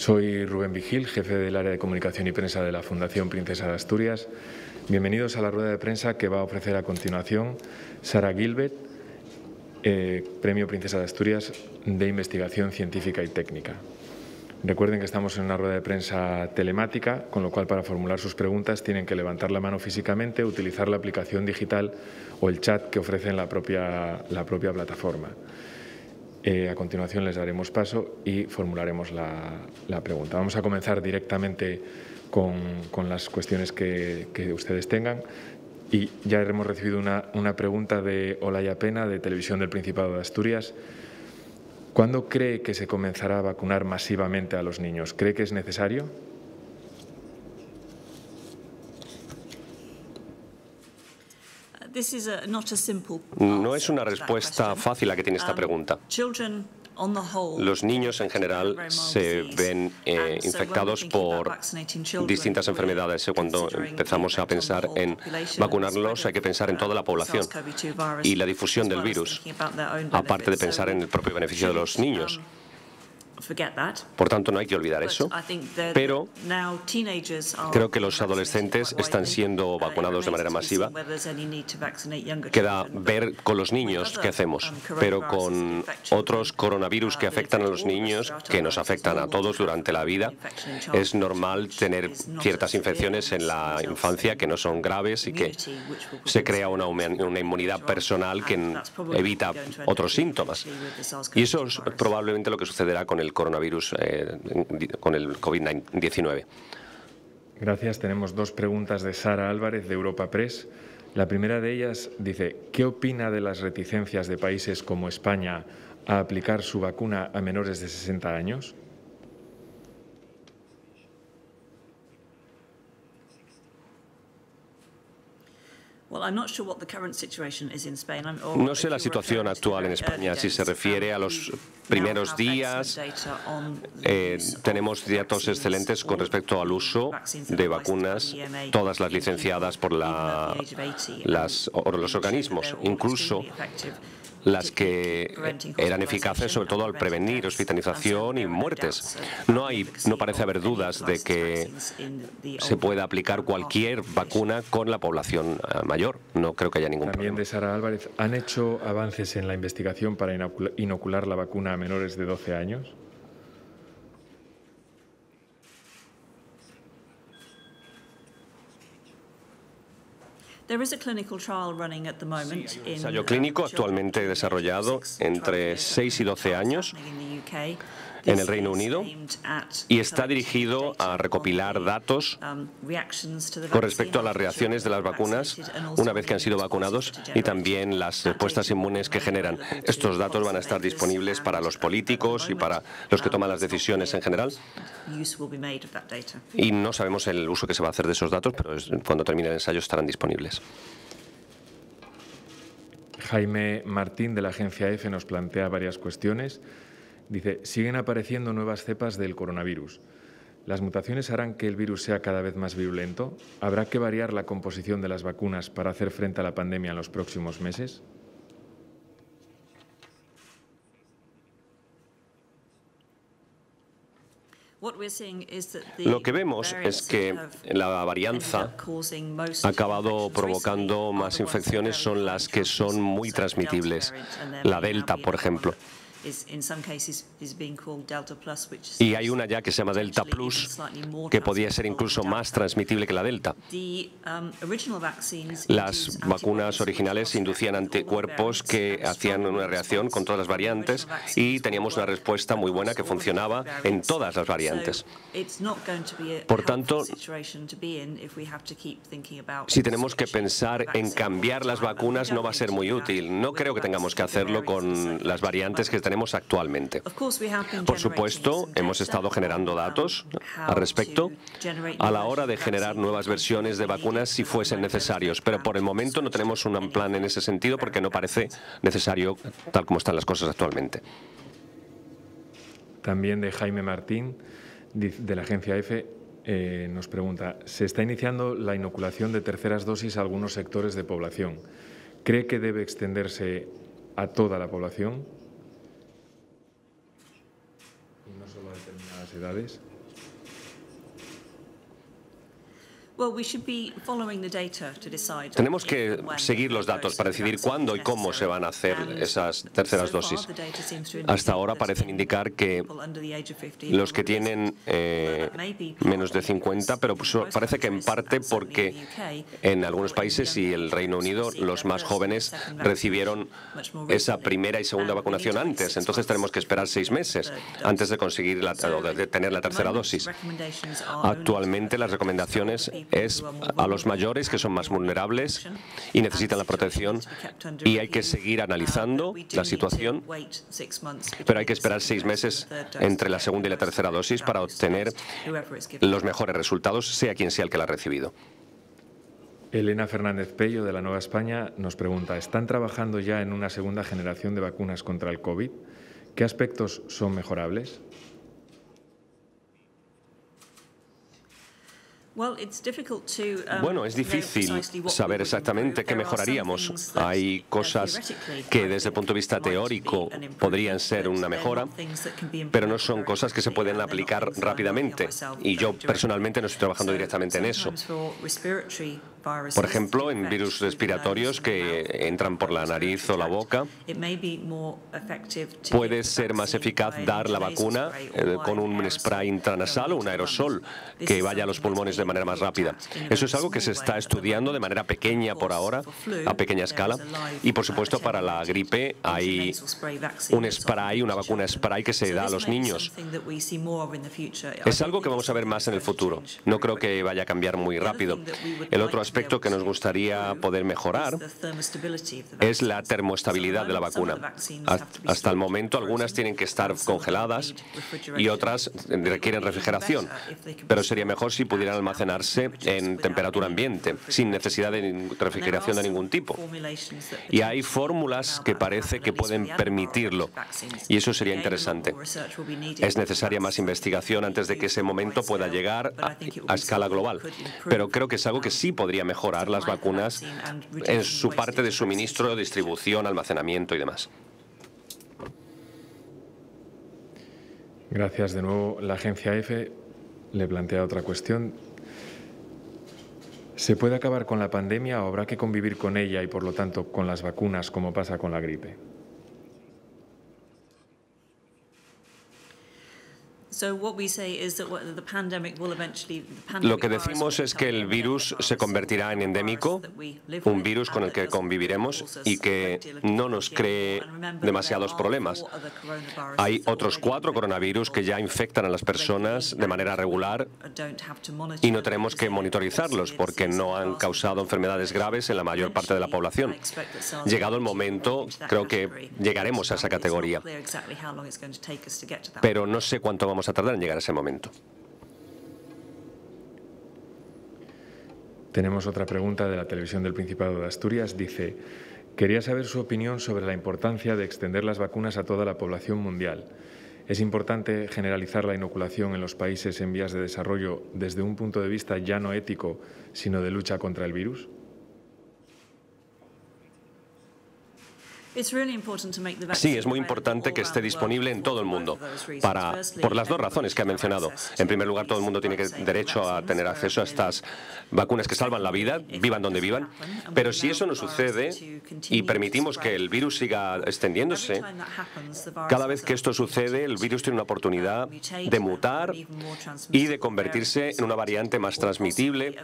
Soy Rubén Vigil, jefe del área de comunicación y prensa de la Fundación Princesa de Asturias. Bienvenidos a la rueda de prensa que va a ofrecer a continuación Sarah Gilbert, Premio Princesa de Asturias de Investigación Científica y Técnica. Recuerden que estamos en una rueda de prensa telemática, con lo cual para formular sus preguntas tienen que levantar la mano físicamente, utilizar la aplicación digital o el chat que ofrece la propia plataforma. A continuación les daremos paso y formularemos la pregunta. Vamos a comenzar directamente con las cuestiones que ustedes tengan. Y ya hemos recibido una pregunta de Olaya Peña, de Televisión del Principado de Asturias. ¿Cuándo cree que se comenzará a vacunar masivamente a los niños? ¿Cree que es necesario? No es una respuesta fácil la que tiene esta pregunta. Los niños en general se ven infectados por distintas enfermedades. Cuando empezamos a pensar en vacunarlos, hay que pensar en toda la población y la difusión del virus, aparte de pensar en el propio beneficio de los niños. Por tanto, no hay que olvidar eso, pero creo que los adolescentes están siendo vacunados de manera masiva. Queda ver con los niños qué hacemos, pero con otros coronavirus que afectan a los niños, que nos afectan a todos durante la vida, es normal tener ciertas infecciones en la infancia que no son graves y que se crea una inmunidad personal que evita otros síntomas. Y eso es probablemente lo que sucederá con el coronavirus, con el COVID-19. Gracias. Tenemos dos preguntas de Sara Álvarez, de Europa Press. La primera de ellas dice: ¿qué opina de las reticencias de países como España a aplicar su vacuna a menores de 60 años? No sé la situación actual en España. Si se refiere a los primeros días, tenemos datos excelentes con respecto al uso de vacunas, todas las licenciadas por los organismos, incluso las que eran eficaces, sobre todo al prevenir hospitalización y muertes. No parece haber dudas de que se pueda aplicar cualquier vacuna con la población mayor. No creo que haya ningún problema. También de Sara Álvarez: ¿han hecho avances en la investigación para inocular la vacuna a menores de 12 años? Hay un ensayo clínico actualmente desarrollado entre 6 y 12 años en el Reino Unido y está dirigido a recopilar datos con respecto a las reacciones de las vacunas una vez que han sido vacunados y también las respuestas inmunes que generan. Estos datos van a estar disponibles para los políticos y para los que toman las decisiones en general. Y no sabemos el uso que se va a hacer de esos datos, pero cuando termine el ensayo estarán disponibles. Jaime Martín, de la Agencia EFE, nos plantea varias cuestiones. Dice: siguen apareciendo nuevas cepas del coronavirus. ¿Las mutaciones harán que el virus sea cada vez más virulento? ¿Habrá que variar la composición de las vacunas para hacer frente a la pandemia en los próximos meses? Lo que vemos es que la varianza ha acabado provocando más infecciones, son las que son muy transmitibles. La Delta, por ejemplo. Y hay una ya que se llama Delta Plus, que podía ser incluso más transmitible que la Delta. Las vacunas originales inducían anticuerpos que hacían una reacción con todas las variantes y teníamos una respuesta muy buena que funcionaba en todas las variantes. Por tanto, si tenemos que pensar en cambiar las vacunas, no va a ser muy útil. No creo que tengamos que hacerlo con las variantes que tenemos actualmente. Por supuesto, hemos estado generando datos al respecto a la hora de generar nuevas versiones de vacunas si fuesen necesarios, pero por el momento no tenemos un plan en ese sentido porque no parece necesario tal como están las cosas actualmente. También de Jaime Martín, de la Agencia EFE, nos pregunta: ¿se está iniciando la inoculación de terceras dosis a algunos sectores de población? ¿Cree que debe extenderse a toda la población? No solo a determinadas edades. Tenemos que seguir los datos para decidir cuándo y cómo se van a hacer esas terceras dosis. Hasta ahora parecen indicar que los que tienen menos de 50, pero parece que en parte porque en algunos países y el Reino Unido los más jóvenes recibieron esa primera y segunda vacunación antes. Entonces tenemos que esperar 6 meses antes de conseguir de tener la tercera dosis. Actualmente las recomendaciones es a los mayores, que son más vulnerables y necesitan la protección, y hay que seguir analizando la situación, pero hay que esperar 6 meses entre la segunda y la tercera dosis para obtener los mejores resultados, sea quien sea el que la ha recibido. Elena Fernández Pello, de La Nueva España, nos pregunta: ¿están trabajando ya en una segunda generación de vacunas contra el COVID? ¿Qué aspectos son mejorables? Bueno, es difícil saber exactamente qué mejoraríamos. Hay cosas que desde el punto de vista teórico podrían ser una mejora, pero no son cosas que se pueden aplicar rápidamente. Y yo personalmente no estoy trabajando directamente en eso. Por ejemplo, en virus respiratorios que entran por la nariz o la boca, puede ser más eficaz dar la vacuna con un spray intranasal o un aerosol que vaya a los pulmones de manera más rápida. Eso es algo que se está estudiando de manera pequeña por ahora, a pequeña escala, y por supuesto para la gripe hay un spray, una vacuna spray que se da a los niños. Es algo que vamos a ver más en el futuro. No creo que vaya a cambiar muy rápido. El otro aspecto que nos gustaría poder mejorar es la termoestabilidad de la vacuna. Hasta el momento algunas tienen que estar congeladas y otras requieren refrigeración, pero sería mejor si pudieran almacenarse en temperatura ambiente, sin necesidad de refrigeración de ningún tipo. Y hay fórmulas que parece que pueden permitirlo, y eso sería interesante. Es necesaria más investigación antes de que ese momento pueda llegar a escala global, pero creo que es algo que sí podría mejorar las vacunas en su parte de suministro, distribución, almacenamiento y demás. Gracias de nuevo. La Agencia EFE le plantea otra cuestión. ¿Se puede acabar con la pandemia o habrá que convivir con ella y, por lo tanto, con las vacunas, como pasa con la gripe? Lo que decimos es que el virus se convertirá en endémico, un virus con el que conviviremos y que no nos cree demasiados problemas. Hay otros 4 coronavirus que ya infectan a las personas de manera regular y no tenemos que monitorizarlos porque no han causado enfermedades graves en la mayor parte de la población. Llegado el momento, creo que llegaremos a esa categoría, pero no sé cuánto vamos a tardar en llegar a ese momento. Tenemos otra pregunta de la Televisión del Principado de Asturias. Dice: quería saber su opinión sobre la importancia de extender las vacunas a toda la población mundial. ¿Es importante generalizar la inoculación en los países en vías de desarrollo desde un punto de vista ya no ético, sino de lucha contra el virus? Sí, es muy importante que esté disponible en todo el mundo, por las 2 razones que ha mencionado. En primer lugar, todo el mundo tiene derecho a tener acceso a estas vacunas que salvan la vida, vivan donde vivan. Pero si eso no sucede y permitimos que el virus siga extendiéndose, cada vez que esto sucede, el virus tiene una oportunidad de mutar y de convertirse en una variante más transmisible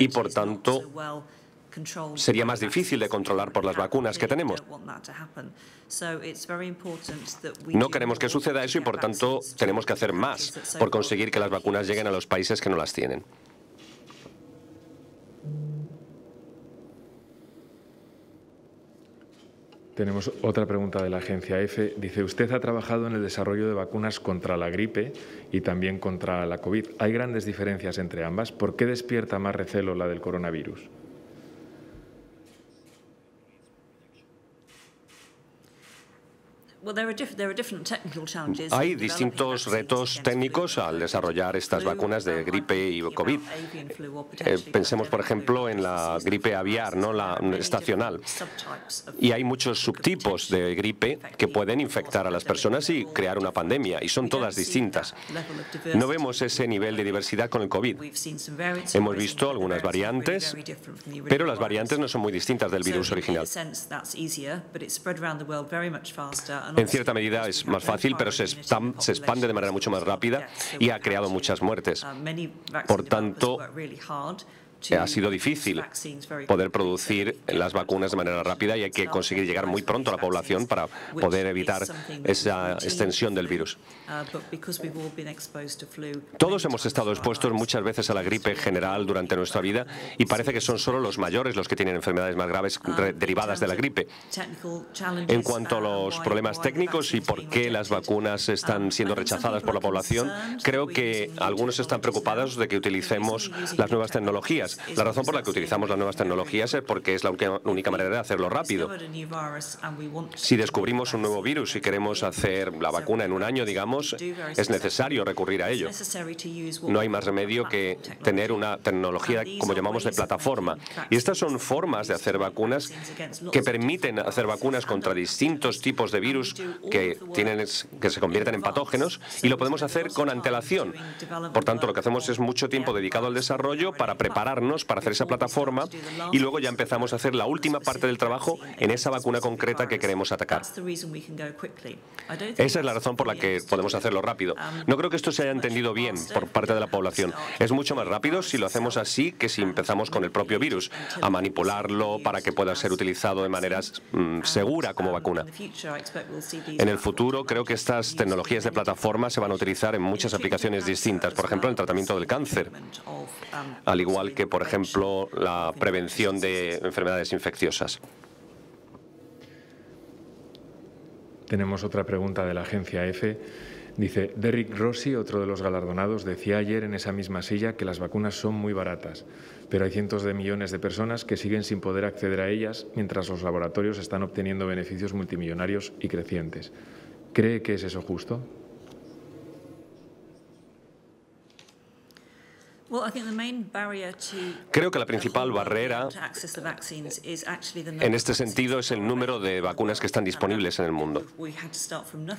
y, por tanto, sería más difícil de controlar por las vacunas que tenemos. No queremos que suceda eso y, por tanto, tenemos que hacer más por conseguir que las vacunas lleguen a los países que no las tienen. Tenemos otra pregunta de la Agencia EFE. Dice: usted ha trabajado en el desarrollo de vacunas contra la gripe y también contra la COVID. ¿Hay grandes diferencias entre ambas? ¿Por qué despierta más recelo la del coronavirus? Hay distintos retos técnicos al desarrollar estas vacunas de gripe y COVID. Pensemos, por ejemplo, en la gripe aviar, no la estacional. Y hay muchos subtipos de gripe que pueden infectar a las personas y crear una pandemia, y son todas distintas. No vemos ese nivel de diversidad con el COVID. Hemos visto algunas variantes, pero las variantes no son muy distintas del virus original. En cierta medida es más fácil, pero se expande de manera mucho más rápida y ha creado muchas muertes. Por tanto, ha sido difícil poder producir las vacunas de manera rápida y hay que conseguir llegar muy pronto a la población para poder evitar esa extensión del virus. Todos hemos estado expuestos muchas veces a la gripe general durante nuestra vida y parece que son solo los mayores los que tienen enfermedades más graves derivadas de la gripe. En cuanto a los problemas técnicos y por qué las vacunas están siendo rechazadas por la población, creo que algunos están preocupados de que utilicemos las nuevas tecnologías. La razón por la que utilizamos las nuevas tecnologías es porque es la única manera de hacerlo rápido. Si descubrimos un nuevo virus y queremos hacer la vacuna en un año, digamos, es necesario recurrir a ello. No hay más remedio que tener una tecnología, como llamamos, de plataforma. Y estas son formas de hacer vacunas que permiten hacer vacunas contra distintos tipos de virus que se convierten en patógenos, y lo podemos hacer con antelación. Por tanto, lo que hacemos es mucho tiempo dedicado al desarrollo para prepararnos para hacer esa plataforma y luego ya empezamos a hacer la última parte del trabajo en esa vacuna concreta que queremos atacar. Esa es la razón por la que podemos hacerlo rápido. No creo que esto se haya entendido bien por parte de la población. Es mucho más rápido si lo hacemos así que si empezamos con el propio virus, a manipularlo para que pueda ser utilizado de manera segura como vacuna. En el futuro creo que estas tecnologías de plataforma se van a utilizar en muchas aplicaciones distintas, por ejemplo, en el tratamiento del cáncer, al igual que, por ejemplo, la prevención de enfermedades infecciosas. Tenemos otra pregunta de la agencia EFE. Dice, Derrick Rossi, otro de los galardonados, decía ayer en esa misma silla que las vacunas son muy baratas, pero hay cientos de millones de personas que siguen sin poder acceder a ellas mientras los laboratorios están obteniendo beneficios multimillonarios y crecientes. ¿Cree que es eso justo? Creo que la principal barrera en este sentido es el número de vacunas que están disponibles en el mundo.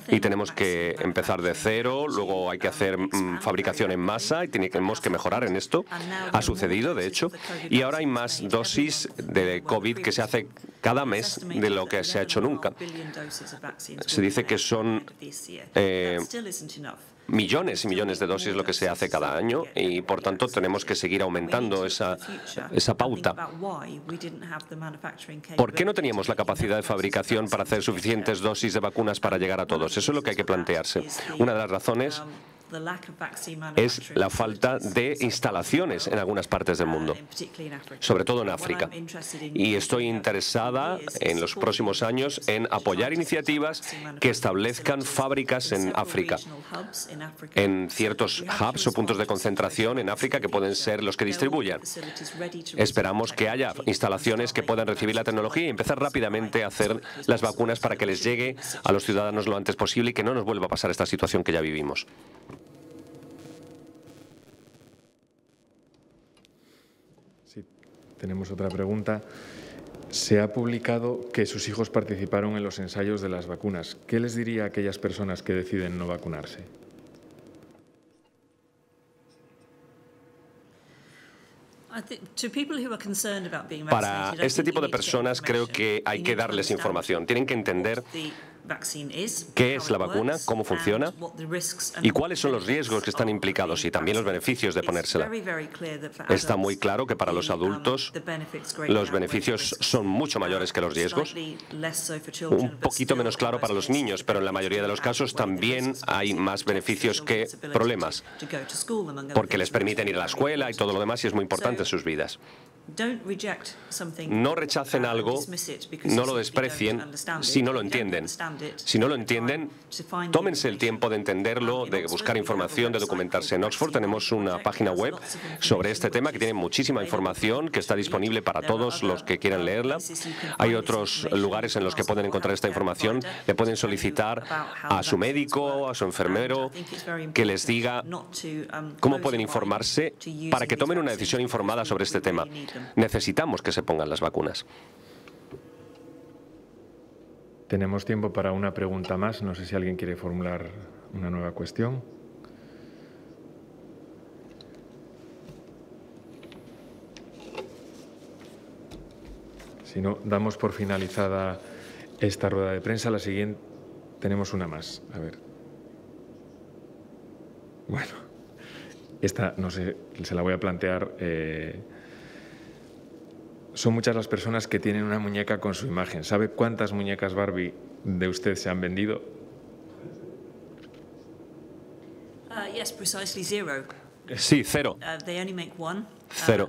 Y tenemos que empezar de cero, luego hay que hacer fabricación en masa y tenemos que mejorar en esto. Ha sucedido, de hecho, y ahora hay más dosis de COVID que se hace cada mes de lo que se ha hecho nunca. Se dice que son millones y millones de dosis lo que se hace cada año y, por tanto, tenemos que seguir aumentando esa pauta. ¿Por qué no teníamos la capacidad de fabricación para hacer suficientes dosis de vacunas para llegar a todos? Eso es lo que hay que plantearse. Una de las razones es la falta de instalaciones en algunas partes del mundo, sobre todo en África. Y estoy interesada en los próximos años en apoyar iniciativas que establezcan fábricas en África, en ciertos hubs o puntos de concentración en África que pueden ser los que distribuyan. Esperamos que haya instalaciones que puedan recibir la tecnología y empezar rápidamente a hacer las vacunas para que les llegue a los ciudadanos lo antes posible y que no nos vuelva a pasar esta situación que ya vivimos. Tenemos otra pregunta. Se ha publicado que sus hijos participaron en los ensayos de las vacunas. ¿Qué les diría a aquellas personas que deciden no vacunarse? Para este tipo de personas creo que hay que darles información. Tienen que entender qué es la vacuna, cómo funciona y cuáles son los riesgos que están implicados y también los beneficios de ponérsela. Está muy claro que para los adultos los beneficios son mucho mayores que los riesgos. Un poquito menos claro para los niños, pero en la mayoría de los casos también hay más beneficios que problemas, porque les permiten ir a la escuela y todo lo demás y es muy importante en sus vidas. No rechacen algo, no lo desprecien si no lo entienden. Si no lo entienden, tómense el tiempo de entenderlo, de buscar información, de documentarse. En Oxford tenemos una página web sobre este tema que tiene muchísima información, que está disponible para todos los que quieran leerla. Hay otros lugares en los que pueden encontrar esta información. Le pueden solicitar a su médico, a su enfermero, que les diga cómo pueden informarse para que tomen una decisión informada sobre este tema. Necesitamos que se pongan las vacunas. Tenemos tiempo para una pregunta más. No sé si alguien quiere formular una nueva cuestión. Si no, damos por finalizada esta rueda de prensa. La siguiente, tenemos una más. A ver. Bueno, esta no sé, se la voy a plantear. Son muchas las personas que tienen una muñeca con su imagen. ¿Sabe cuántas muñecas Barbie de usted se han vendido? Sí, cero. Cero.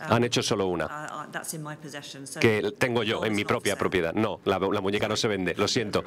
Han hecho solo una, que tengo yo en mi propia propiedad. No, la muñeca no se vende, lo siento.